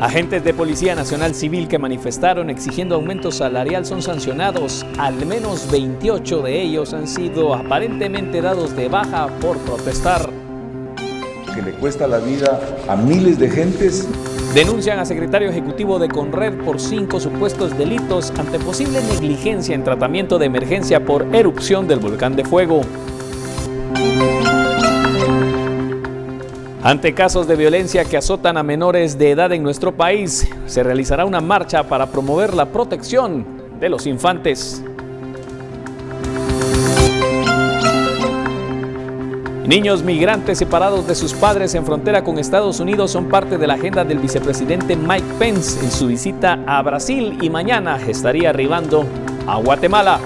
Agentes de Policía Nacional Civil que manifestaron exigiendo aumento salarial son sancionados. Al menos 28 de ellos han sido aparentemente dados de baja por protestar. Que le cuesta la vida a miles de gentes. Denuncian a secretario ejecutivo de CONRED por 5 supuestos delitos ante posible negligencia en tratamiento de emergencia por erupción del Volcán de Fuego. Ante casos de violencia que azotan a menores de edad en nuestro país, se realizará una marcha para promover la protección de los infantes. Niños migrantes separados de sus padres en frontera con Estados Unidos son parte de la agenda del vicepresidente Mike Pence en su visita a Brasil y mañana estaría arribando a Guatemala.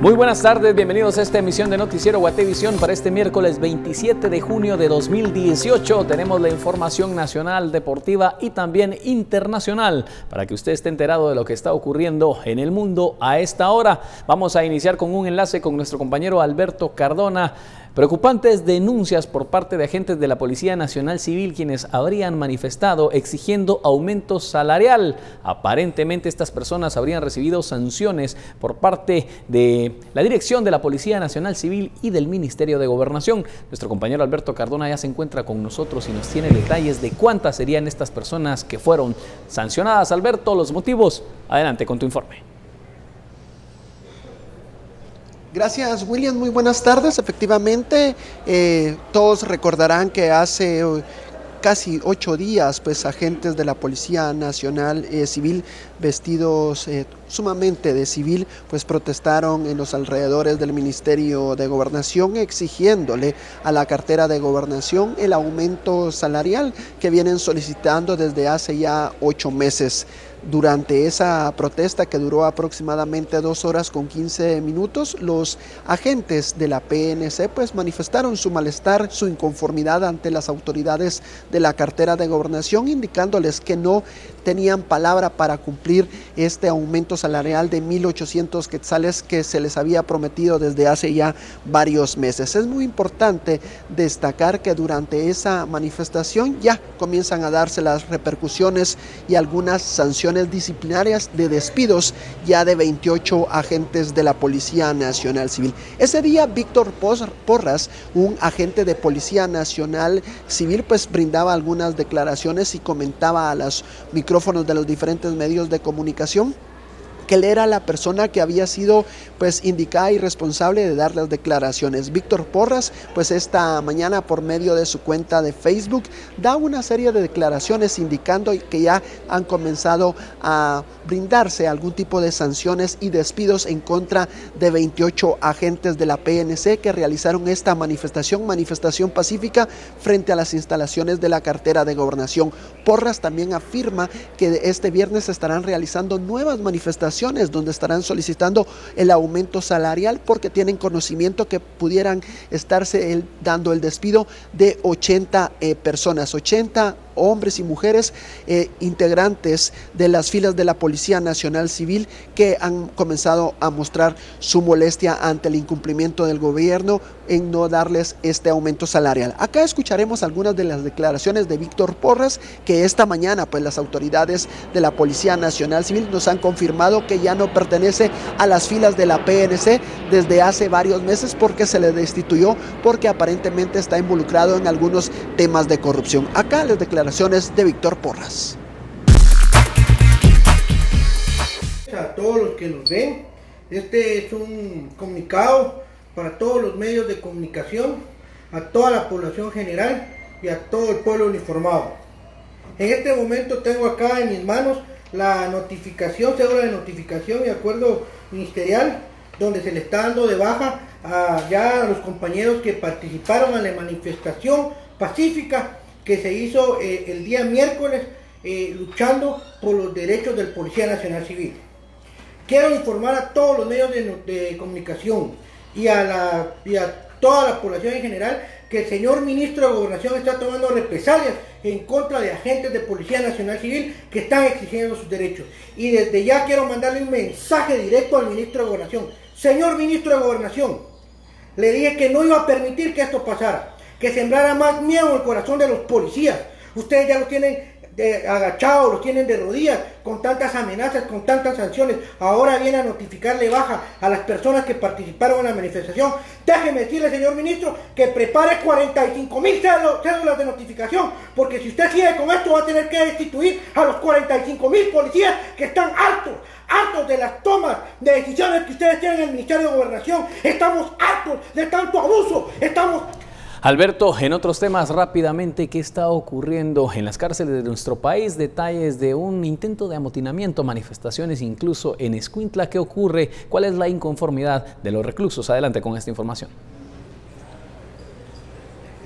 Muy buenas tardes, bienvenidos a esta emisión de Noticiero Guatevisión para este miércoles 27 de junio de 2018. Tenemos la información nacional, deportiva y también internacional para que usted esté enterado de lo que está ocurriendo en el mundo a esta hora. Vamos a iniciar con un enlace con nuestro compañero Alberto Cardona. Preocupantes denuncias por parte de agentes de la Policía Nacional Civil quienes habrían manifestado exigiendo aumento salarial. Aparentemente estas personas habrían recibido sanciones por parte de la dirección de la Policía Nacional Civil y del Ministerio de Gobernación. Nuestro compañero Alberto Cardona ya se encuentra con nosotros y nos tiene detalles de cuántas serían estas personas que fueron sancionadas. Alberto, los motivos. Adelante con tu informe. Gracias, William. Muy buenas tardes. Efectivamente, todos recordarán que hace casi 8 días, pues agentes de la Policía Nacional Civil vestidos sumamente de civil, pues protestaron en los alrededores del Ministerio de Gobernación exigiéndole a la cartera de Gobernación el aumento salarial que vienen solicitando desde hace ya 8 meses. Durante esa protesta que duró aproximadamente 2 horas con 15 minutos, los agentes de la PNC pues manifestaron su malestar, su inconformidad ante las autoridades de la cartera de Gobernación, indicándoles que no tenían palabra para cumplir este aumento salarial de 1.800 quetzales que se les había prometido desde hace ya varios meses. Es muy importante destacar que durante esa manifestación ya comienzan a darse las repercusiones y algunas sanciones disciplinarias de despidos ya de 28 agentes de la Policía Nacional Civil. Ese día Víctor Porras, un agente de Policía Nacional Civil, pues brindaba algunas declaraciones y comentaba a los micrófonos de los diferentes medios de comunicación que él era la persona que había sido pues indicada y responsable de dar las declaraciones. Víctor Porras pues esta mañana por medio de su cuenta de Facebook da una serie de declaraciones indicando que ya han comenzado a brindarse algún tipo de sanciones y despidos en contra de 28 agentes de la PNC que realizaron esta manifestación pacífica frente a las instalaciones de la cartera de Gobernación. Porras también afirma que este viernes estarán realizando nuevas manifestaciones donde estarán solicitando el aumento salarial porque tienen conocimiento que pudieran estarse dando el despido de 80 personas, hombres y mujeres integrantes de las filas de la Policía Nacional Civil que han comenzado a mostrar su molestia ante el incumplimiento del gobierno en no darles este aumento salarial. Acá escucharemos algunas de las declaraciones de Víctor Porras que esta mañana pues las autoridades de la Policía Nacional Civil nos han confirmado que ya no pertenece a las filas de la PNC desde hace varios meses porque se le destituyó porque aparentemente está involucrado en algunos temas de corrupción. Acá les declaro de Víctor Porras. A todos los que nos ven, este es un comunicado para todos los medios de comunicación, a toda la población general y a todo el pueblo uniformado. En este momento tengo acá en mis manos la notificación, cédula de notificación y acuerdo ministerial, donde se le está dando de baja a los compañeros que participaron en la manifestación pacífica que se hizo el día miércoles luchando por los derechos del Policía Nacional Civil. Quiero informar a todos los medios de comunicación y a toda la población en general que el señor ministro de Gobernación está tomando represalias en contra de agentes de Policía Nacional Civil que están exigiendo sus derechos. Y desde ya quiero mandarle un mensaje directo al ministro de Gobernación. Señor ministro de Gobernación, le dije que no iba a permitir que esto pasara, que sembrara más miedo en el corazón de los policías. Ustedes ya los tienen agachados, los tienen de rodillas, con tantas amenazas, con tantas sanciones. Ahora viene a notificarle baja a las personas que participaron en la manifestación. Déjeme decirle, señor ministro, que prepare 45.000 cédulas de notificación, porque si usted sigue con esto va a tener que destituir a los 45.000 policías que están hartos de las tomas de decisiones que ustedes tienen en el Ministerio de Gobernación. Estamos hartos de tanto abuso, estamos... Alberto, en otros temas rápidamente, ¿qué está ocurriendo en las cárceles de nuestro país? Detalles de un intento de amotinamiento, manifestaciones incluso en Escuintla. ¿Qué ocurre? ¿Cuál es la inconformidad de los reclusos? Adelante con esta información.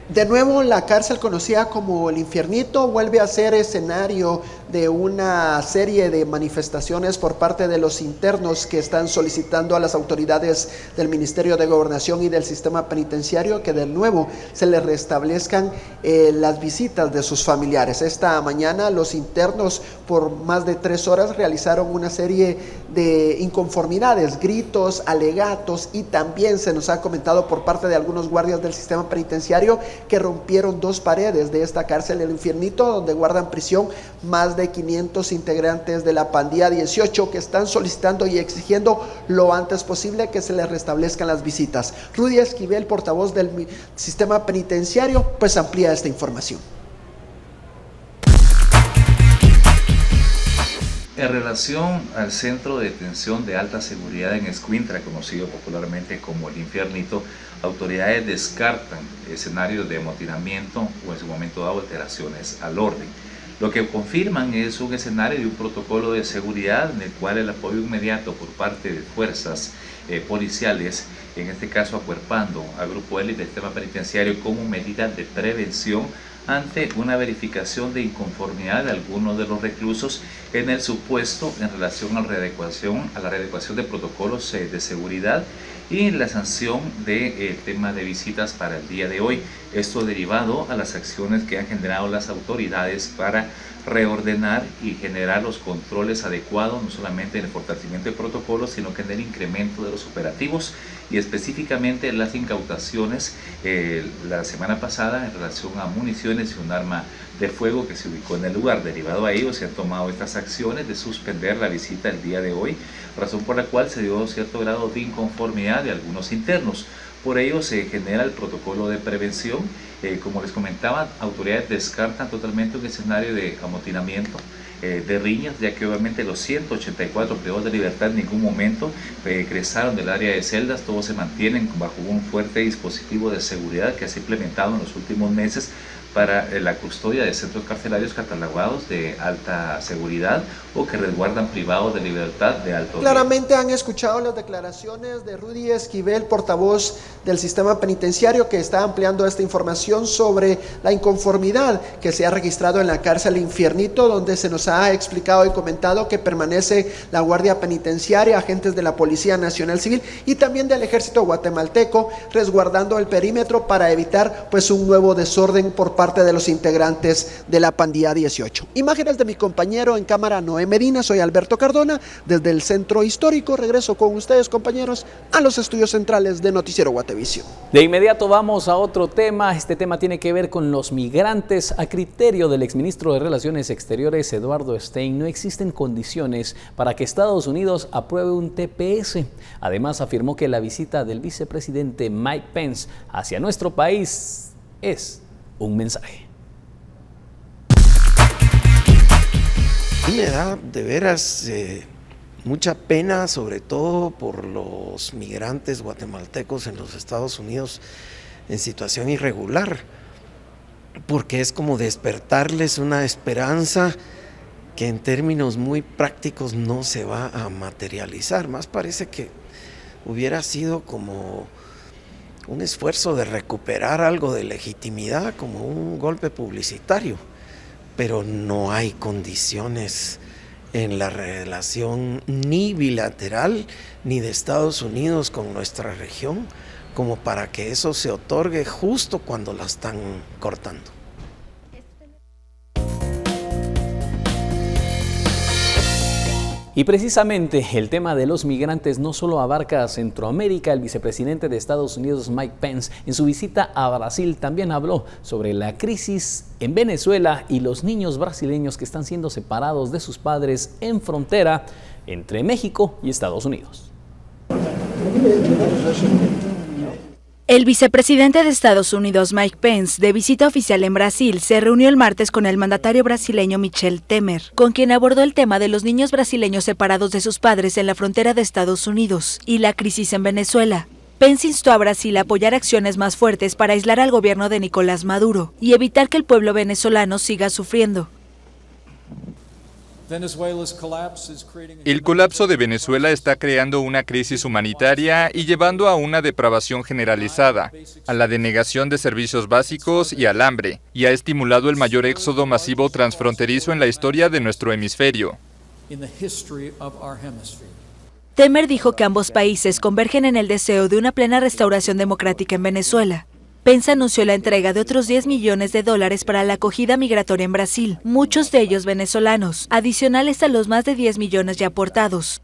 De nuevo, la cárcel conocida como el Infiernito vuelve a ser escenario de una serie de manifestaciones por parte de los internos que están solicitando a las autoridades del Ministerio de Gobernación y del sistema penitenciario que de nuevo se les restablezcan las visitas de sus familiares. Esta mañana los internos por más de 3 horas realizaron una serie de inconformidades, gritos, alegatos, y también se nos ha comentado por parte de algunos guardias del sistema penitenciario que rompieron 2 paredes de esta cárcel El Infiernito, donde guardan prisión más de 500 integrantes de la pandilla 18 que están solicitando y exigiendo lo antes posible que se les restablezcan las visitas. Rudy Esquivel, portavoz del sistema penitenciario, pues amplía esta información. En relación al centro de detención de alta seguridad en Escuintla, conocido popularmente como El Infiernito, autoridades descartan escenarios de amotinamiento o en su momento dado alteraciones al orden. Lo que confirman es un escenario de un protocolo de seguridad en el cual el apoyo inmediato por parte de fuerzas policiales, en este caso acuerpando a Grupo Élite del sistema penitenciario como medida de prevención ante una verificación de inconformidad de algunos de los reclusos en el supuesto en relación a la readecuación, de protocolos de seguridad y la sanción del tema de visitas para el día de hoy. Esto derivado a las acciones que han generado las autoridades para reordenar y generar los controles adecuados, no solamente en el fortalecimiento de protocolos, sino que en el incremento de los operativos y específicamente las incautaciones la semana pasada en relación a municiones y un arma de fuego que se ubicó en el lugar. Derivado a ello se han tomado estas acciones de suspender la visita el día de hoy, razón por la cual se dio cierto grado de inconformidad de algunos internos. Por ello se genera el protocolo de prevención. Como les comentaba, autoridades descartan totalmente un escenario de amotinamiento, de riñas, ya que obviamente los 184 privados de libertad en ningún momento regresaron del área de celdas. Todos se mantienen bajo un fuerte dispositivo de seguridad que se ha implementado en los últimos meses para la custodia de centros carcelarios catalogados de alta seguridad o que resguardan privados de libertad de alto riesgo. Claramente han escuchado las declaraciones de Rudy Esquivel, portavoz del sistema penitenciario, que está ampliando esta información sobre la inconformidad que se ha registrado en la cárcel Infiernito, donde se nos ha explicado y comentado que permanece la Guardia Penitenciaria, agentes de la Policía Nacional Civil y también del Ejército Guatemalteco, resguardando el perímetro para evitar pues un nuevo desorden por parte de los integrantes de la pandilla 18. Imágenes de mi compañero en cámara Noé Medina, soy Alberto Cardona, desde el Centro Histórico. Regreso con ustedes, compañeros, a los estudios centrales de Noticiero Guatevisión. De inmediato vamos a otro tema. Este tema tiene que ver con los migrantes. A criterio del exministro de Relaciones Exteriores, Eduardo Stein, no existen condiciones para que Estados Unidos apruebe un TPS. Además, afirmó que la visita del vicepresidente Mike Pence hacia nuestro país es un mensaje. Me da de veras mucha pena, sobre todo por los migrantes guatemaltecos en los Estados Unidos en situación irregular, porque es como despertarles una esperanza que en términos muy prácticos no se va a materializar. Más parece que hubiera sido como un esfuerzo de recuperar algo de legitimidad, como un golpe publicitario. pero no hay condiciones en la relación ni bilateral ni de Estados Unidos con nuestra región como para que eso se otorgue justo cuando la están cortando. Y precisamente el tema de los migrantes no solo abarca a Centroamérica. El vicepresidente de Estados Unidos, Mike Pence, en su visita a Brasil también habló sobre la crisis en Venezuela y los niños brasileños que están siendo separados de sus padres en frontera entre México y Estados Unidos. El vicepresidente de Estados Unidos, Mike Pence, de visita oficial en Brasil, se reunió el martes con el mandatario brasileño Michel Temer, con quien abordó el tema de los niños brasileños separados de sus padres en la frontera de Estados Unidos y la crisis en Venezuela. Pence instó a Brasil a apoyar acciones más fuertes para aislar al gobierno de Nicolás Maduro y evitar que el pueblo venezolano siga sufriendo. El colapso de Venezuela está creando una crisis humanitaria y llevando a una depravación generalizada, a la denegación de servicios básicos y al hambre, y ha estimulado el mayor éxodo masivo transfronterizo en la historia de nuestro hemisferio. Temer dijo que ambos países convergen en el deseo de una plena restauración democrática en Venezuela. Pence anunció la entrega de otros $10 millones para la acogida migratoria en Brasil, muchos de ellos venezolanos, adicionales a los más de 10 millones ya aportados.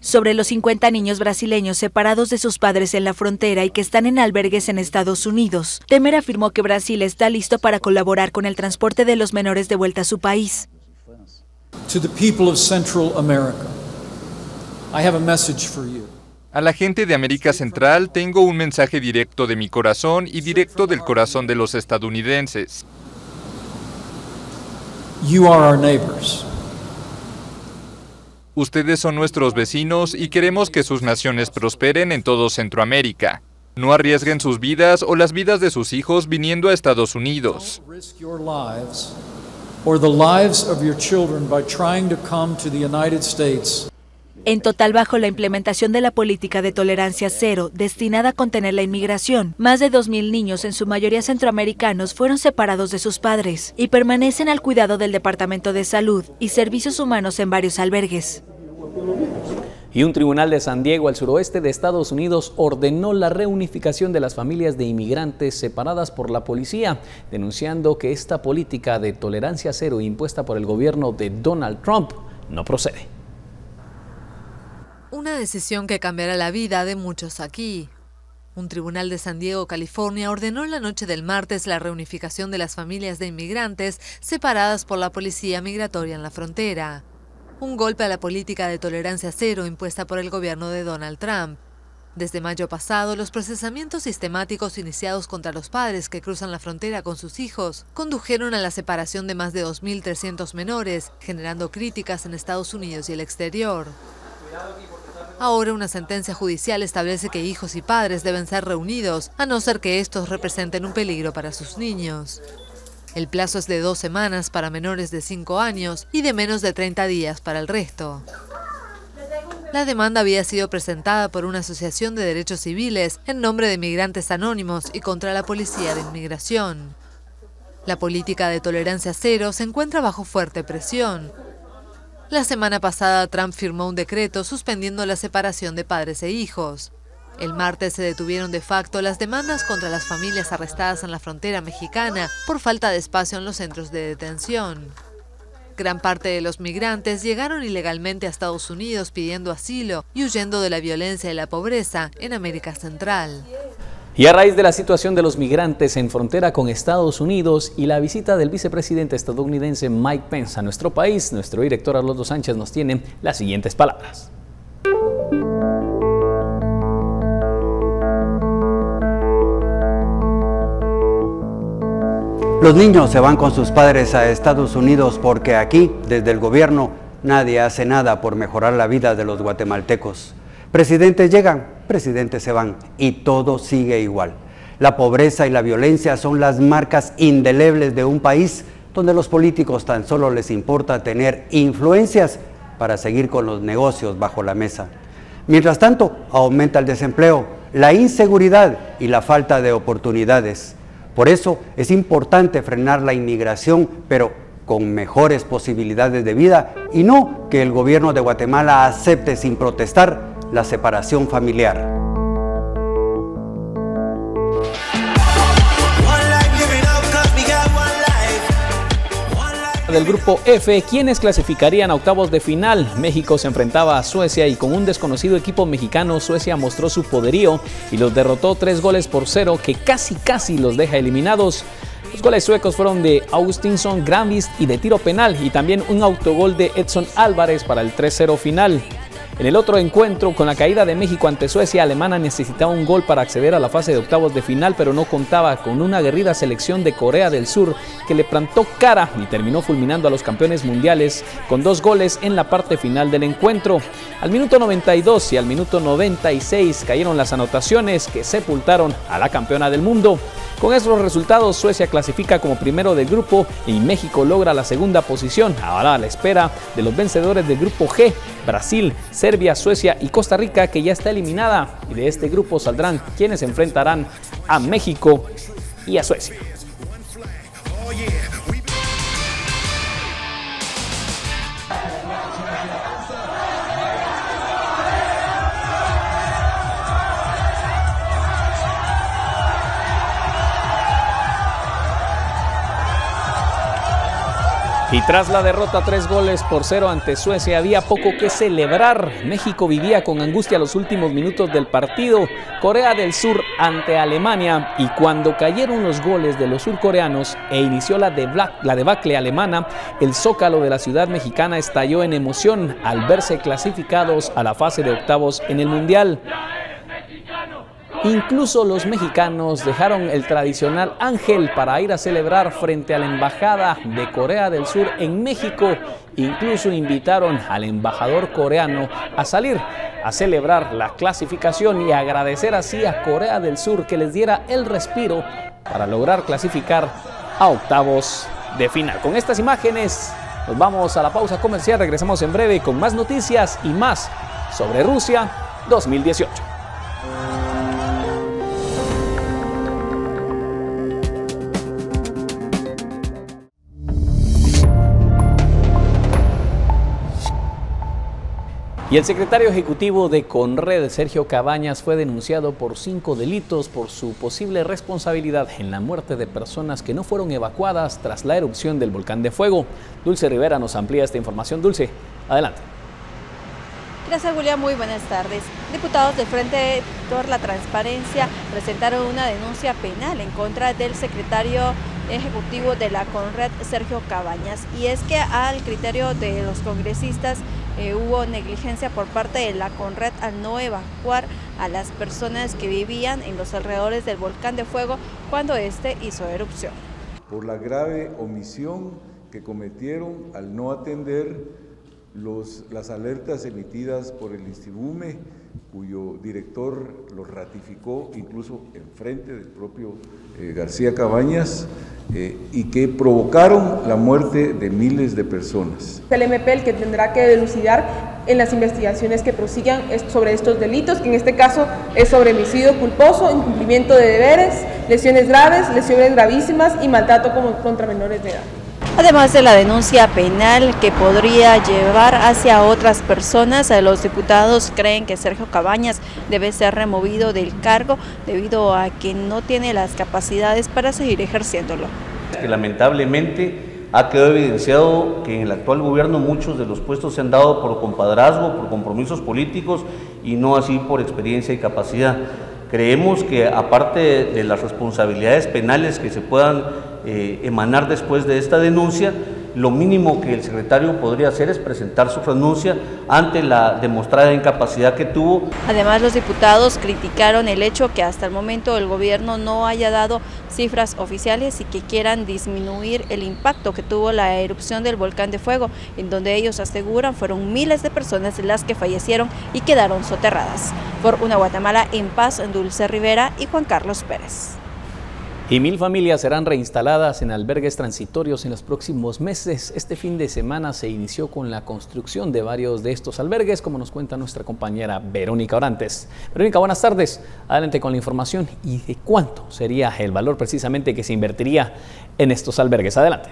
Sobre los 50 niños brasileños separados de sus padres en la frontera y que están en albergues en Estados Unidos, Temer afirmó que Brasil está listo para colaborar con el transporte de los menores de vuelta a su país. A la gente de América Central tengo un mensaje directo de mi corazón y directo del corazón de los estadounidenses. Ustedes son nuestros vecinos y queremos que sus naciones prosperen en todo Centroamérica. No arriesguen sus vidas o las vidas de sus hijos viniendo a Estados Unidos. En total, bajo la implementación de la política de tolerancia cero, destinada a contener la inmigración, más de 2.000 niños, en su mayoría centroamericanos, fueron separados de sus padres y permanecen al cuidado del Departamento de Salud y Servicios Humanos en varios albergues. Y un tribunal de San Diego, al suroeste de Estados Unidos, ordenó la reunificación de las familias de inmigrantes separadas por la policía, denunciando que esta política de tolerancia cero impuesta por el gobierno de Donald Trump no procede. Una decisión que cambiará la vida de muchos aquí. Un tribunal de San Diego, California, ordenó en la noche del martes la reunificación de las familias de inmigrantes separadas por la policía migratoria en la frontera. Un golpe a la política de tolerancia cero impuesta por el gobierno de Donald Trump. Desde mayo pasado, los procesamientos sistemáticos iniciados contra los padres que cruzan la frontera con sus hijos condujeron a la separación de más de 2.300 menores, generando críticas en Estados Unidos y el exterior. Ahora una sentencia judicial establece que hijos y padres deben ser reunidos, a no ser que estos representen un peligro para sus niños. El plazo es de 2 semanas para menores de 5 años y de menos de 30 días para el resto. La demanda había sido presentada por una asociación de derechos civiles en nombre de migrantes anónimos y contra la policía de inmigración. La política de tolerancia cero se encuentra bajo fuerte presión. La semana pasada, Trump firmó un decreto suspendiendo la separación de padres e hijos. El martes se detuvieron de facto las demandas contra las familias arrestadas en la frontera mexicana por falta de espacio en los centros de detención. Gran parte de los migrantes llegaron ilegalmente a Estados Unidos pidiendo asilo y huyendo de la violencia y la pobreza en América Central. Y a raíz de la situación de los migrantes en frontera con Estados Unidos y la visita del vicepresidente estadounidense Mike Pence a nuestro país, nuestro director Alonso Sánchez nos tiene las siguientes palabras. Los niños se van con sus padres a Estados Unidos porque aquí, desde el gobierno, nadie hace nada por mejorar la vida de los guatemaltecos. Presidentes llegan, presidentes se van y todo sigue igual. La pobreza y la violencia son las marcas indelebles de un país donde los políticos tan solo les importa tener influencias para seguir con los negocios bajo la mesa. Mientras tanto, aumenta el desempleo, la inseguridad y la falta de oportunidades. Por eso es importante frenar la inmigración, pero con mejores posibilidades de vida y no que el gobierno de Guatemala acepte sin protestar la separación familiar. Del grupo F, quienes clasificarían a octavos de final. México se enfrentaba a Suecia y con un desconocido equipo mexicano, Suecia mostró su poderío y los derrotó 3-0 que casi los deja eliminados. Los goles suecos fueron de Augustinson, Granqvist y de tiro penal, y también un autogol de Edson Álvarez para el 3-0 final. En el otro encuentro, con la caída de México ante Suecia, Alemania necesitaba un gol para acceder a la fase de octavos de final, pero no contaba con una aguerrida selección de Corea del Sur que le plantó cara y terminó fulminando a los campeones mundiales con 2 goles en la parte final del encuentro. Al minuto 92 y al minuto 96 cayeron las anotaciones que sepultaron a la campeona del mundo. Con estos resultados, Suecia clasifica como primero del grupo y México logra la segunda posición, ahora a la espera de los vencedores del grupo G, Brasil, Serbia, Suecia y Costa Rica, que ya está eliminada, y de este grupo saldrán quienes enfrentarán a México y a Suecia. Y tras la derrota 3-0 ante Suecia, había poco que celebrar. México vivía con angustia los últimos minutos del partido. Corea del Sur ante Alemania, y cuando cayeron los goles de los surcoreanos e inició la debacle alemana, el zócalo de la ciudad mexicana estalló en emoción al verse clasificados a la fase de octavos en el Mundial. Incluso los mexicanos dejaron el tradicional ángel para ir a celebrar frente a la embajada de Corea del Sur en México. Incluso invitaron al embajador coreano a salir a celebrar la clasificación y agradecer así a Corea del Sur que les diera el respiro para lograr clasificar a octavos de final. Con estas imágenes nos vamos a la pausa comercial. Regresamos en breve con más noticias y más sobre Rusia 2018. Y el secretario ejecutivo de CONRED, Sergio Cabañas, fue denunciado por 5 delitos por su posible responsabilidad en la muerte de personas que no fueron evacuadas tras la erupción del Volcán de Fuego. Dulce Rivera nos amplía esta información. Dulce, adelante. Gracias, Julia. Muy buenas tardes. Diputados del Frente por la Transparencia presentaron una denuncia penal en contra del secretario ejecutivo de la CONRED, Sergio Cabañas, y es que al criterio de los congresistas hubo negligencia por parte de la CONRED al no evacuar a las personas que vivían en los alrededores del Volcán de Fuego cuando este hizo erupción. Por la grave omisión que cometieron al no atender las alertas emitidas por el Instibume, cuyo director los ratificó incluso enfrente del propio García Cabañas, y que provocaron la muerte de miles de personas. El MP, el que tendrá que delucidar en las investigaciones que prosigan sobre estos delitos, que en este caso es sobre homicidio culposo, incumplimiento de deberes, lesiones graves, lesiones gravísimas y maltrato contra menores de edad. Además de la denuncia penal que podría llevar hacia otras personas, los diputados creen que Sergio Cabañas debe ser removido del cargo debido a que no tiene las capacidades para seguir ejerciéndolo. Lamentablemente ha quedado evidenciado que en el actual gobierno muchos de los puestos se han dado por compadrazgo, por compromisos políticos y no así por experiencia y capacidad. Creemos que aparte de las responsabilidades penales que se puedan emanar después de esta denuncia, lo mínimo que el secretario podría hacer es presentar su renuncia ante la demostrada incapacidad que tuvo. Además, los diputados criticaron el hecho que hasta el momento el gobierno no haya dado cifras oficiales y que quieran disminuir el impacto que tuvo la erupción del Volcán de Fuego, en donde ellos aseguran fueron miles de personas las que fallecieron y quedaron soterradas. Por una Guatemala en paz, Dulce Rivera y Juan Carlos Pérez. Y 1000 familias serán reinstaladas en albergues transitorios en los próximos meses. Este fin de semana se inició con la construcción de varios de estos albergues, como nos cuenta nuestra compañera Verónica Orantes. Verónica, buenas tardes. Adelante con la información y de cuánto sería el valor precisamente que se invertiría en estos albergues. Adelante.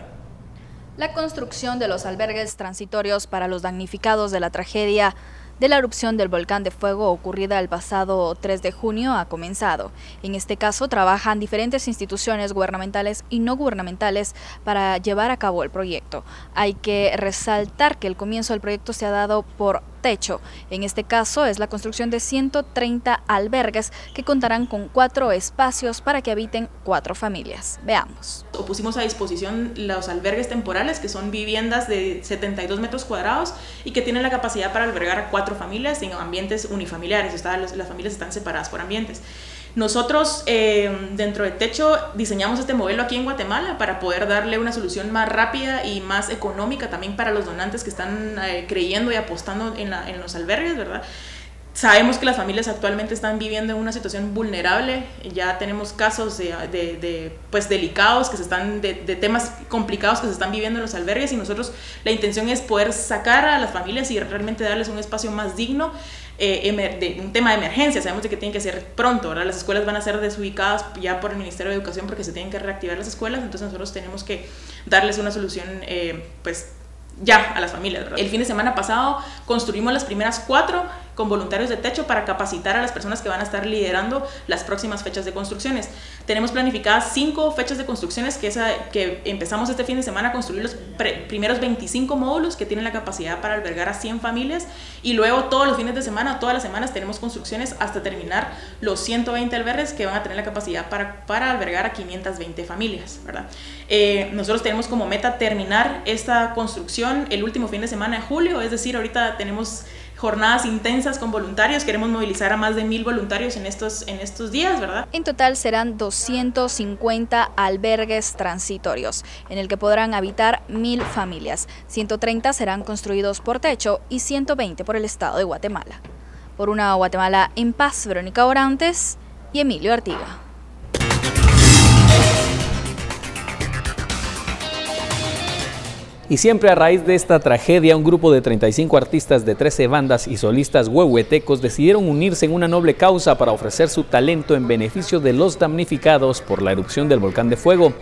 la construcción de los albergues transitorios para los damnificados de la tragedia de la erupción del Volcán de Fuego ocurrida el pasado 3 de junio ha comenzado. En este caso trabajan diferentes instituciones gubernamentales y no gubernamentales para llevar a cabo el proyecto. Hay que resaltar que el comienzo del proyecto se ha dado por Techo. En este caso es la construcción de 130 albergues que contarán con 4 espacios para que habiten 4 familias. Veamos. Pusimos a disposición los albergues temporales, que son viviendas de 72 metros cuadrados y que tienen la capacidad para albergar a 4 familias en ambientes unifamiliares. O sea, las familias están separadas por ambientes. Nosotros dentro de Techo diseñamos este modelo aquí en Guatemala para poder darle una solución más rápida y más económica también para los donantes que están creyendo y apostando en los albergues, ¿verdad? Sabemos que las familias actualmente están viviendo en una situación vulnerable, ya tenemos casos pues delicados, que se están, de temas complicados que se están viviendo en los albergues, y nosotros la intención es poder sacar a las familias y realmente darles un espacio más digno. De un tema de emergencia, sabemos de que tiene que ser pronto, ¿verdad? Las escuelas van a ser desubicadas ya por el Ministerio de Educación porque se tienen que reactivar las escuelas, entonces nosotros tenemos que darles una solución pues ya a las familias, ¿verdad? El fin de semana pasado construimos las primeras 4 con voluntarios de Techo para capacitar a las personas que van a estar liderando las próximas fechas de construcciones. Tenemos planificadas 5 fechas de construcciones que empezamos este fin de semana a construir los primeros 25 módulos que tienen la capacidad para albergar a 100 familias, y luego todos los fines de semana, todas las semanas tenemos construcciones hasta terminar los 120 albergues que van a tener la capacidad para albergar a 520 familias, ¿verdad? Nosotros tenemos como meta terminar esta construcción el último fin de semana de julio, es decir, ahorita tenemos jornadas intensas con voluntarios, queremos movilizar a más de 1000 voluntarios en estos días, ¿verdad? En total serán 250 albergues transitorios, en el que podrán habitar 1000 familias. 130 serán construidos por Techo y 120 por el Estado de Guatemala. Por una Guatemala en paz, Verónica Orantes y Emilio Artiga. Y siempre a raíz de esta tragedia, un grupo de 35 artistas de 13 bandas y solistas huehuetecos decidieron unirse en una noble causa para ofrecer su talento en beneficio de los damnificados por la erupción del Volcán de Fuego.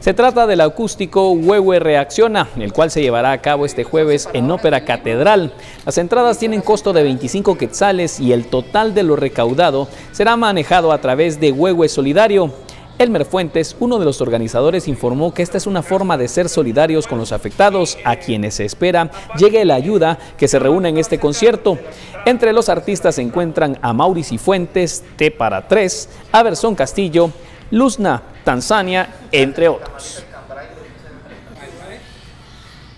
Se trata del acústico Huehue Reacciona, el cual se llevará a cabo este jueves en Ópera Catedral. Las entradas tienen costo de 25 quetzales y el total de lo recaudado será manejado a través de Huehue Solidario. Elmer Fuentes, uno de los organizadores, informó que esta es una forma de ser solidarios con los afectados, a quienes se espera llegue la ayuda que se reúne en este concierto. Entre los artistas se encuentran a Mauricio Fuentes, T para 3, Averson Castillo, Luzna, Tanzania, entre otros.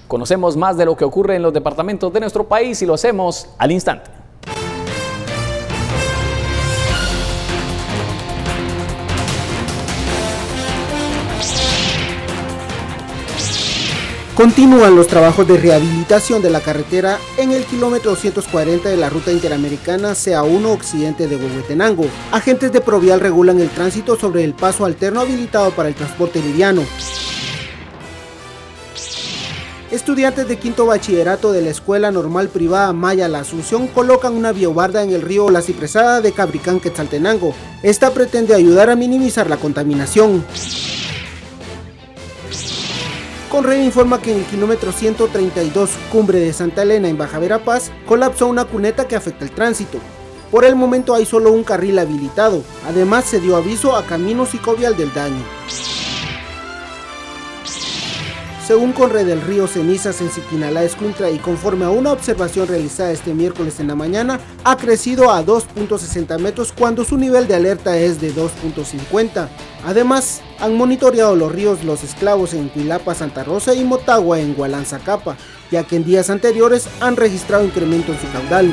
Conocemos más de lo que ocurre en los departamentos de nuestro país y lo hacemos al instante. Continúan los trabajos de rehabilitación de la carretera en el kilómetro 240 de la ruta interamericana CA1 occidente de Huehuetenango. Agentes de Provial regulan el tránsito sobre el paso alterno habilitado para el transporte liviano. Estudiantes de quinto bachillerato de la Escuela Normal Privada Maya La Asunción colocan una biobarda en el río La Cipresada de Cabricán, Quetzaltenango. Esta pretende ayudar a minimizar la contaminación. CONRED informa que en el kilómetro 132, Cumbre de Santa Elena en Baja Verapaz, colapsó una cuneta que afecta el tránsito. Por el momento hay solo un carril habilitado, además se dio aviso a Camino Psicovial del daño. Según CONRED, el río Cenizas en Siquinalá, Escuintla, y conforme a una observación realizada este miércoles en la mañana, ha crecido a 2.60 metros cuando su nivel de alerta es de 2.50. Además, han monitoreado los ríos Los Esclavos en Cuilapa, Santa Rosa, y Motagua en Hualanzacapa, ya que en días anteriores han registrado incremento en su caudal.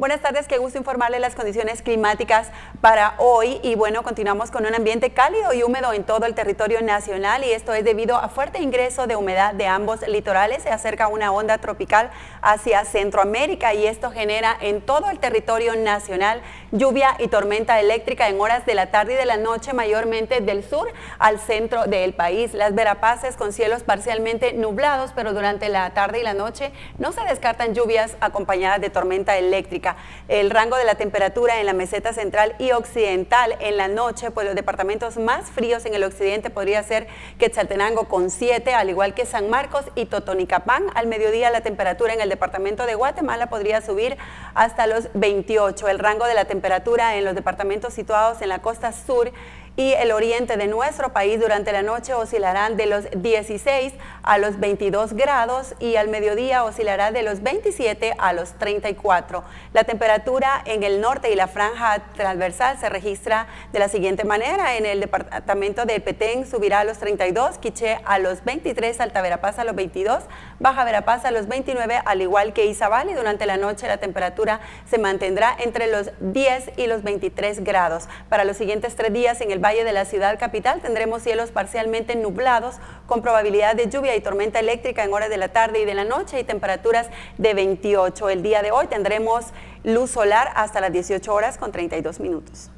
Buenas tardes, qué gusto informarle las condiciones climáticas para hoy y bueno, continuamos con un ambiente cálido y húmedo en todo el territorio nacional y esto es debido a fuerte ingreso de humedad de ambos litorales. Se acerca una onda tropical hacia Centroamérica y esto genera en todo el territorio nacional lluvia y tormenta eléctrica en horas de la tarde y de la noche, mayormente del sur al centro del país. Las Verapaces con cielos parcialmente nublados, pero durante la tarde y la noche no se descartan lluvias acompañadas de tormenta eléctrica. El rango de la temperatura en la meseta central y occidental en la noche, pues los departamentos más fríos en el occidente podría ser Quetzaltenango con 7, al igual que San Marcos y Totonicapán. Al mediodía la temperatura en el departamento de Guatemala podría subir hasta los 28. El rango de la temperatura en los departamentos situados en la costa sur y el oriente de nuestro país durante la noche oscilarán de los 16 a los 22 grados y al mediodía oscilará de los 27 a los 34. La temperatura en el norte y la franja transversal se registra de la siguiente manera. En el departamento de Petén subirá a los 32, Quiché a los 23, Alta Verapaz a los 22, Baja Verapaz a los 29, al igual que Izabal, y durante la noche la temperatura se mantendrá entre los 10 y los 23 grados. Para los siguientes 3 días en el Valle de la Ciudad Capital tendremos cielos parcialmente nublados con probabilidad de lluvia y tormenta eléctrica en horas de la tarde y de la noche y temperaturas de 28. El día de hoy tendremos luz solar hasta las 18:32.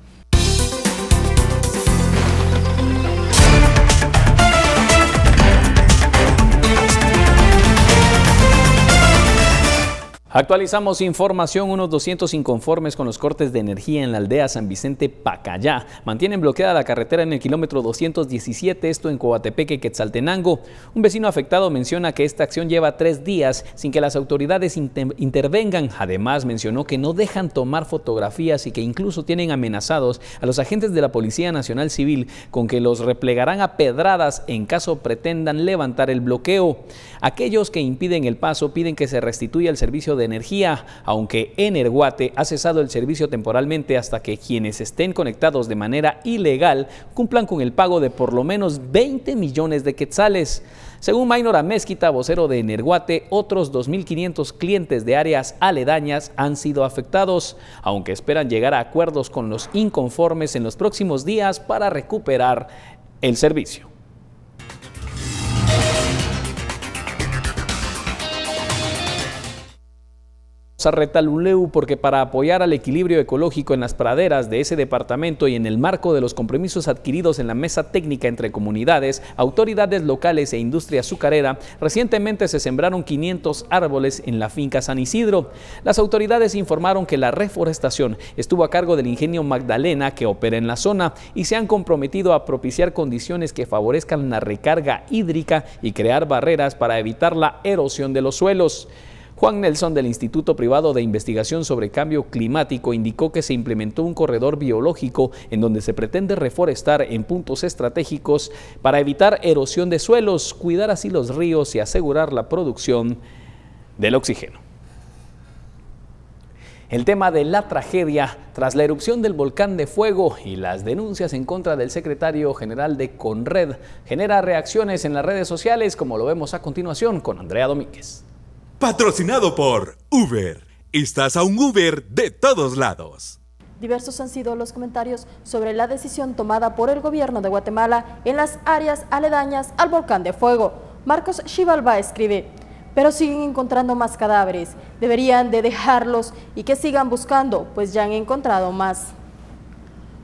Actualizamos información. Unos 200 inconformes con los cortes de energía en la aldea San Vicente Pacayá mantienen bloqueada la carretera en el kilómetro 217, esto en Coatepeque, Quetzaltenango. Un vecino afectado menciona que esta acción lleva 3 días sin que las autoridades intervengan. Además, mencionó que no dejan tomar fotografías y que incluso tienen amenazados a los agentes de la Policía Nacional Civil con que los replegarán a pedradas en caso pretendan levantar el bloqueo. Aquellos que impiden el paso piden que se restituya el servicio de energía, aunque Energuate ha cesado el servicio temporalmente hasta que quienes estén conectados de manera ilegal cumplan con el pago de por lo menos 20 millones de quetzales. Según Maynor Amezquita, vocero de Energuate, otros 2.500 clientes de áreas aledañas han sido afectados, aunque esperan llegar a acuerdos con los inconformes en los próximos días para recuperar el servicio. A Retaluleu porque para apoyar al equilibrio ecológico en las praderas de ese departamento y en el marco de los compromisos adquiridos en la mesa técnica entre comunidades, autoridades locales e industria azucarera, recientemente se sembraron 500 árboles en la finca San Isidro. Las autoridades informaron que la reforestación estuvo a cargo del ingenio Magdalena que opera en la zona y se han comprometido a propiciar condiciones que favorezcan la recarga hídrica y crear barreras para evitar la erosión de los suelos. Juan Nelson del Instituto Privado de Investigación sobre Cambio Climático indicó que se implementó un corredor biológico en donde se pretende reforestar en puntos estratégicos para evitar erosión de suelos, cuidar así los ríos y asegurar la producción del oxígeno. El tema de la tragedia tras la erupción del Volcán de Fuego y las denuncias en contra del secretario general de CONRED genera reacciones en las redes sociales, como lo vemos a continuación con Andrea Domínguez. Patrocinado por Uber. Estás a un Uber de todos lados. Diversos han sido los comentarios sobre la decisión tomada por el gobierno de Guatemala en las áreas aledañas al Volcán de Fuego. Marcos Chivalba escribe: pero siguen encontrando más cadáveres, deberían de dejarlos y que sigan buscando, pues ya han encontrado más.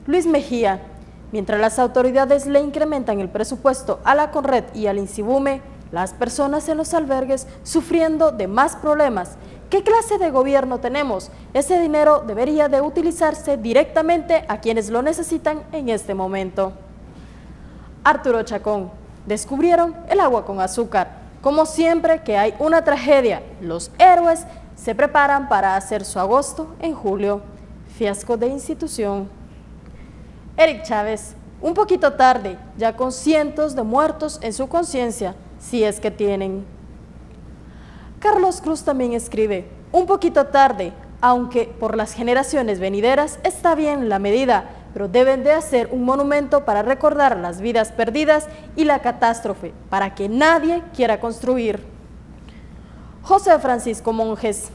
Luis Mejía: mientras las autoridades le incrementan el presupuesto a la CONRED y al Instibume, las personas en los albergues sufriendo de más problemas. ¿Qué clase de gobierno tenemos? Ese dinero debería de utilizarse directamente a quienes lo necesitan en este momento. Arturo Chacón: descubrieron el agua con azúcar. Como siempre que hay una tragedia, los héroes se preparan para hacer su agosto en julio. Fiasco de institución. Eric Chávez: un poquito tarde, ya con cientos de muertos en su conciencia, si es que tienen. Carlos Cruz también escribe: un poquito tarde, aunque por las generaciones venideras está bien la medida, pero deben de hacer un monumento para recordar las vidas perdidas y la catástrofe, para que nadie quiera construir. José Francisco Monjes: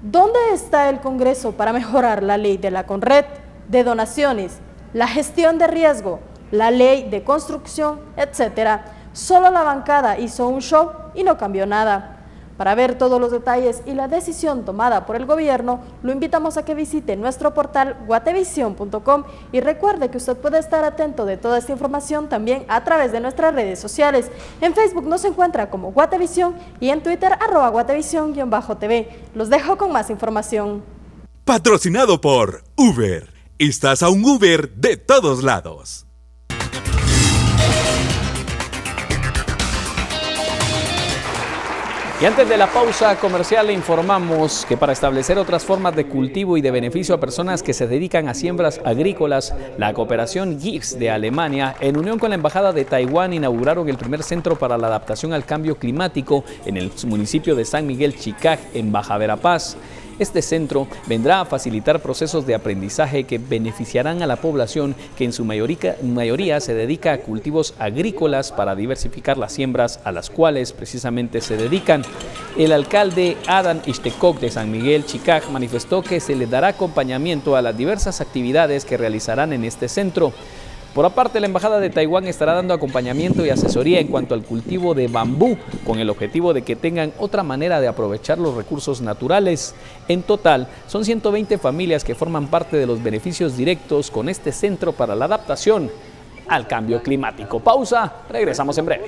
¿Dónde está el Congreso para mejorar la ley de la CONRED, de donaciones, la gestión de riesgo, la ley de construcción, etcétera? Solo la bancada hizo un show y no cambió nada. Para ver todos los detalles y la decisión tomada por el gobierno, lo invitamos a que visite nuestro portal guatevision.com y recuerde que usted puede estar atento de toda esta información también a través de nuestras redes sociales. En Facebook nos encuentra como Guatevisión y en Twitter @guatevisión_tv. Los dejo con más información. Patrocinado por Uber. Estás a un Uber de todos lados. Y antes de la pausa comercial le informamos que para establecer otras formas de cultivo y de beneficio a personas que se dedican a siembras agrícolas, la cooperación GIFS de Alemania, en unión con la Embajada de Taiwán, inauguraron el primer centro para la adaptación al cambio climático en el municipio de San Miguel Chicaj, en Baja Verapaz. Este centro vendrá a facilitar procesos de aprendizaje que beneficiarán a la población que en su mayoría se dedica a cultivos agrícolas para diversificar las siembras a las cuales precisamente se dedican. El alcalde Adam Istekok de San Miguel Chicaj manifestó que se les dará acompañamiento a las diversas actividades que realizarán en este centro. Por aparte, la Embajada de Taiwán estará dando acompañamiento y asesoría en cuanto al cultivo de bambú, con el objetivo de que tengan otra manera de aprovechar los recursos naturales. En total, son 120 familias que forman parte de los beneficios directos con este centro para la adaptación al cambio climático. Pausa, regresamos en breve.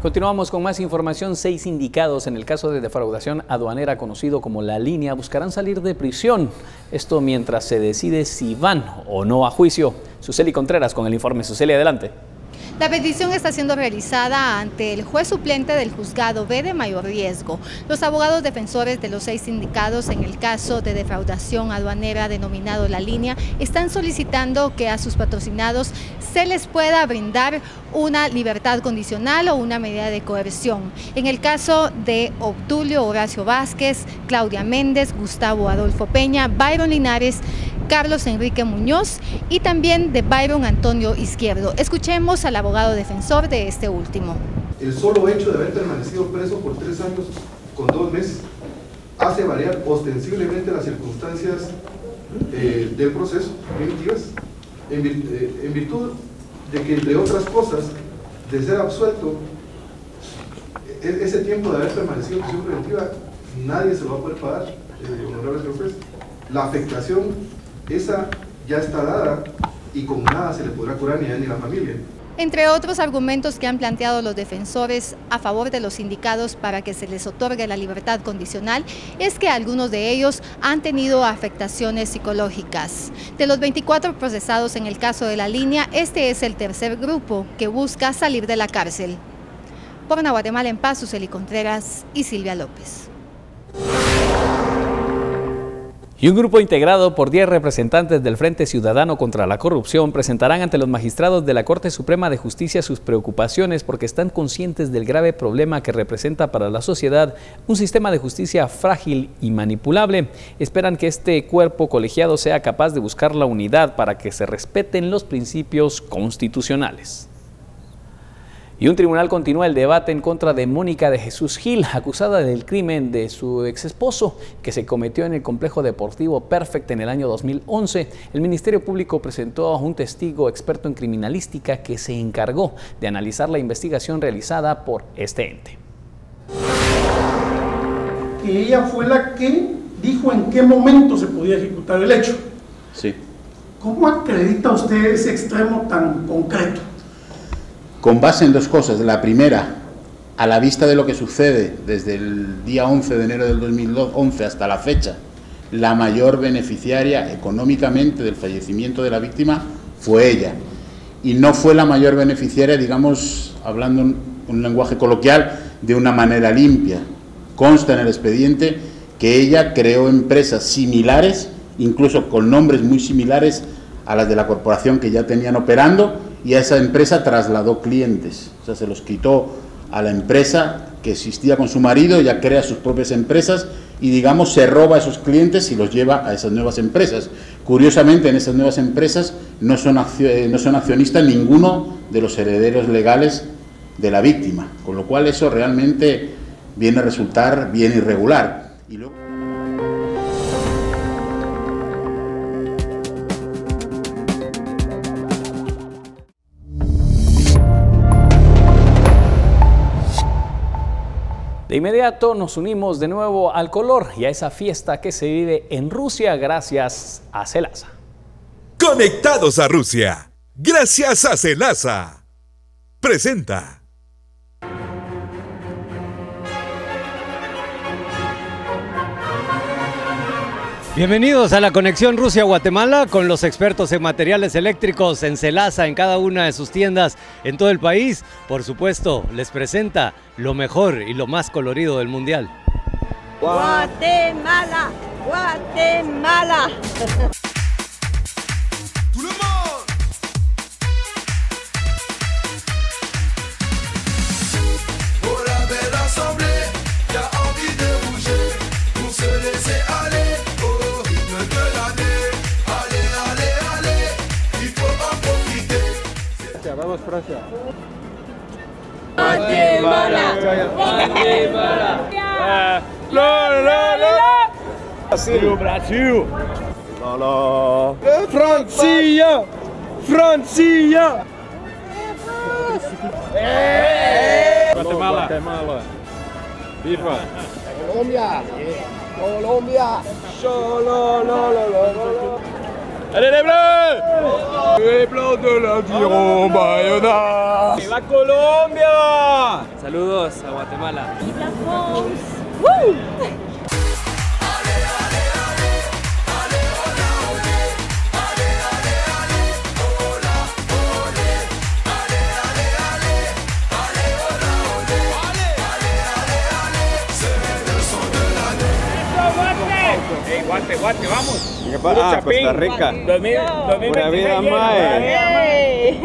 Continuamos con más información. 6 sindicados en el caso de defraudación aduanera conocido como La Línea buscarán salir de prisión. Esto mientras se decide si van o no a juicio. Suseli Contreras con el informe. Suseli, adelante. La petición está siendo realizada ante el juez suplente del juzgado B de mayor riesgo. Los abogados defensores de los 6 sindicados en el caso de defraudación aduanera denominado La Línea están solicitando que a sus patrocinados se les pueda brindar una libertad condicional o una medida de coerción. En el caso de Obdulio Horacio Vázquez, Claudia Méndez, Gustavo Adolfo Peña, Byron Linares, Carlos Enrique Muñoz y también de Byron Antonio Izquierdo. Escuchemos al abogado defensor de este último. El solo hecho de haber permanecido preso por 3 años con 2 meses hace variar ostensiblemente las circunstancias del proceso punitivas en virtud de que, entre otras cosas, de ser absuelto, ese tiempo de haber permanecido en prisión preventiva nadie se lo va a poder pagar, honorable señor juez. La afectación esa ya está dada y con nada se le podrá curar ni a él ni a la familia. Entre otros argumentos que han planteado los defensores a favor de los sindicados para que se les otorgue la libertad condicional es que algunos de ellos han tenido afectaciones psicológicas. De los 24 procesados en el caso de La Línea, este es el tercer grupo que busca salir de la cárcel. Por una Guatemala en paz, Suseli Contreras y Silvia López. Y un grupo integrado por 10 representantes del Frente Ciudadano contra la Corrupción presentarán ante los magistrados de la Corte Suprema de Justicia sus preocupaciones porque están conscientes del grave problema que representa para la sociedad un sistema de justicia frágil y manipulable. Esperan que este cuerpo colegiado sea capaz de buscar la unidad para que se respeten los principios constitucionales. Y un tribunal continúa el debate en contra de Mónica de Jesús Gil, acusada del crimen de su exesposo que se cometió en el complejo deportivo Perfect en el año 2011. El Ministerio Público presentó a un testigo experto en criminalística que se encargó de analizar la investigación realizada por este ente. Que ella fue la que dijo en qué momento se podía ejecutar el hecho. Sí. ¿Cómo acredita usted ese extremo tan concreto? Con base en 2 cosas. La primera, a la vista de lo que sucede desde el día 11 de enero del 2011 hasta la fecha, la mayor beneficiaria económicamente del fallecimiento de la víctima fue ella. Y no fue la mayor beneficiaria, digamos, hablando un lenguaje coloquial, de una manera limpia. Consta en el expediente que ella creó empresas similares, incluso con nombres muy similares a las de la corporación que ya tenían operando, y a esa empresa trasladó clientes, o sea, se los quitó a la empresa que existía con su marido, ella crea sus propias empresas y, digamos, se roba a esos clientes y los lleva a esas nuevas empresas. Curiosamente, en esas nuevas empresas no son accionistas ninguno de los herederos legales de la víctima, con lo cual eso realmente viene a resultar bien irregular. Y luego... De inmediato nos unimos de nuevo al color y a esa fiesta que se vive en Rusia gracias a Celasa. Conectados a Rusia, gracias a Celasa. Presenta. Bienvenidos a la conexión Rusia-Guatemala con los expertos en materiales eléctricos en Celasa, en cada una de sus tiendas en todo el país. Por supuesto, les presenta lo mejor y lo más colorido del mundial. Guatemala, Guatemala. Vamos, Francia. ¡Guatemala! ¡Guatemala! ¡La, la, la! ¡Brasil! ¡Brasil! ¡La, la! ¡Francia! ¡Francia! ¡Guatemala! ¡Guatemala! ¡Viva! ¡Colombia! ¡Colombia! ¡La, la, la! ¡Allez les bleus! ¡Les blancs de la Giron Bayona! ¡Viva Colombia! Saludos a Guatemala. ¡Viva France! ¡Woo! ¡Ey, guate, guate, vamos! ¿Qué pasa? Ah, Costa Rica. 2000, buena vida, mae.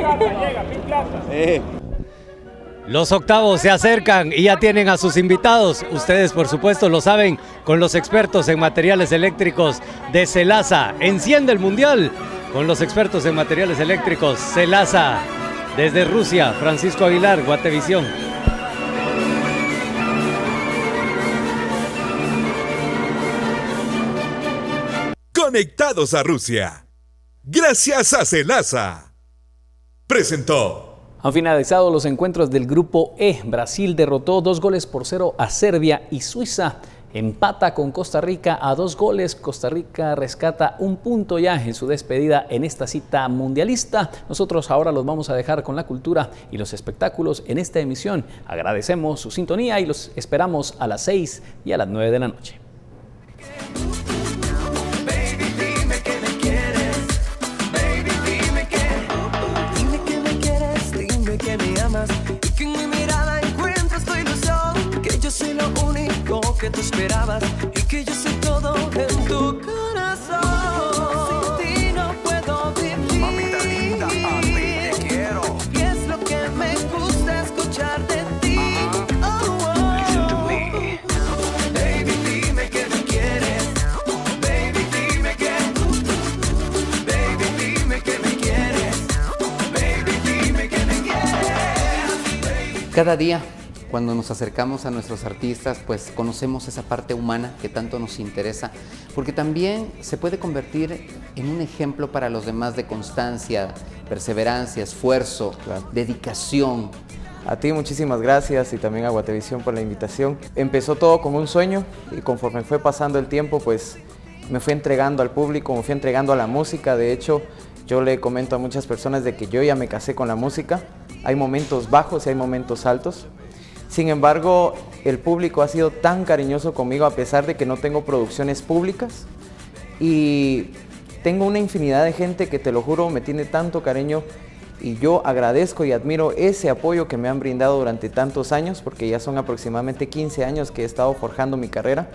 Los octavos se acercan y ya tienen a sus invitados. Ustedes, por supuesto, lo saben, con los expertos en materiales eléctricos de Celasa. Enciende el mundial con los expertos en materiales eléctricos. Celasa, desde Rusia, Francisco Aguilar, Guatevisión. Conectados a Rusia, gracias a Celasa. Presentó. Han finalizado los encuentros del grupo E. Brasil derrotó 2-0 a Serbia y Suiza empata con Costa Rica a 2 goles. Costa Rica rescata un punto ya en su despedida en esta cita mundialista. Nosotros ahora los vamos a dejar con la cultura y los espectáculos en esta emisión. Agradecemos su sintonía y los esperamos a las 6 y a las 9 de la noche. Y que en mi mirada encuentras tu ilusión, que yo soy lo único que tú esperabas y que yo soy todo en tu corazón. Sin ti no puedo vivir. Mamita linda, a ti te quiero. Y es lo que me gusta escuchar de ti. Oh, oh. Listen to me. Baby, dime que me quieres. Baby, dime que. Baby, dime que me quieres. Baby, dime que me quieres. Cada día, cuando nos acercamos a nuestros artistas, pues conocemos esa parte humana que tanto nos interesa, porque también se puede convertir en un ejemplo para los demás de constancia, perseverancia, esfuerzo, claro, dedicación. A ti muchísimas gracias y también a Guatevisión por la invitación. Empezó todo como un sueño y conforme fue pasando el tiempo, pues me fui entregando al público, me fui entregando a la música. De hecho, yo le comento a muchas personas de que yo ya me casé con la música. Hay momentos bajos y hay momentos altos. Sin embargo, el público ha sido tan cariñoso conmigo, a pesar de que no tengo producciones públicas. Y tengo una infinidad de gente que, te lo juro, me tiene tanto cariño. Y yo agradezco y admiro ese apoyo que me han brindado durante tantos años, porque ya son aproximadamente 15 años que he estado forjando mi carrera.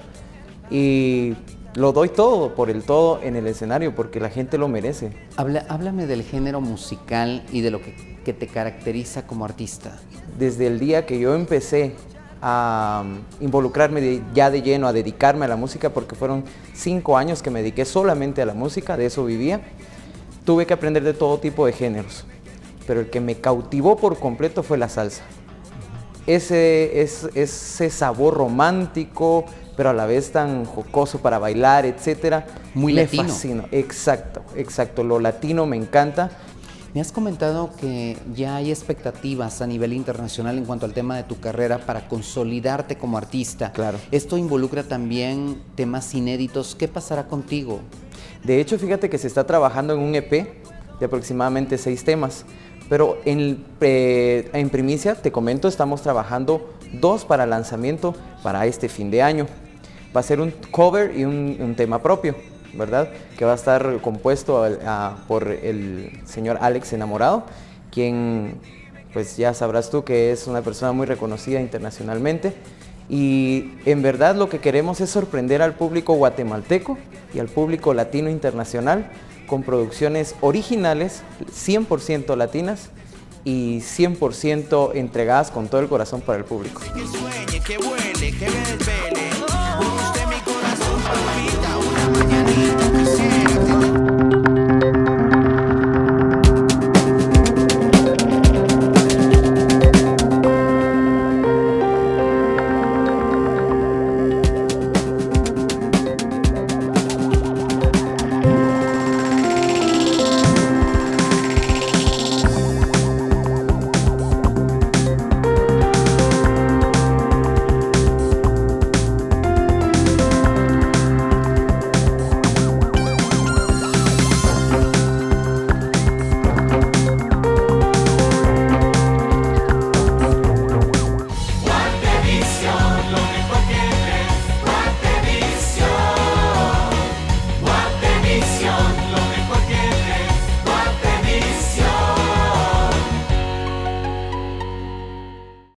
Y lo doy todo, por el todo, en el escenario, porque la gente lo merece. Háblame del género musical y de lo que te caracteriza como artista. Desde el día que yo empecé a involucrarme ya de lleno, a dedicarme a la música, porque fueron 5 años que me dediqué solamente a la música, de eso vivía. Tuve que aprender de todo tipo de géneros, pero el que me cautivó por completo fue la salsa. Ese sabor romántico, pero a la vez tan jocoso para bailar, etcétera. Muy latino. Me fascina. Exacto, exacto. Lo latino me encanta. Me has comentado que ya hay expectativas a nivel internacional en cuanto al tema de tu carrera para consolidarte como artista. Claro. Esto involucra también temas inéditos. ¿Qué pasará contigo? De hecho, fíjate que se está trabajando en un EP de aproximadamente 6 temas, pero en primicia, te comento, estamos trabajando 2 para lanzamiento para este fin de año. Va a ser un cover y un tema propio, ¿verdad? Que va a estar compuesto por el señor Alex Enamorado, quien, pues ya sabrás tú, que es una persona muy reconocida internacionalmente. Y en verdad lo que queremos es sorprender al público guatemalteco y al público latino internacional con producciones originales, 100% latinas y 100% entregadas con todo el corazón para el público. Que sueñe, que vuele, que me desvele.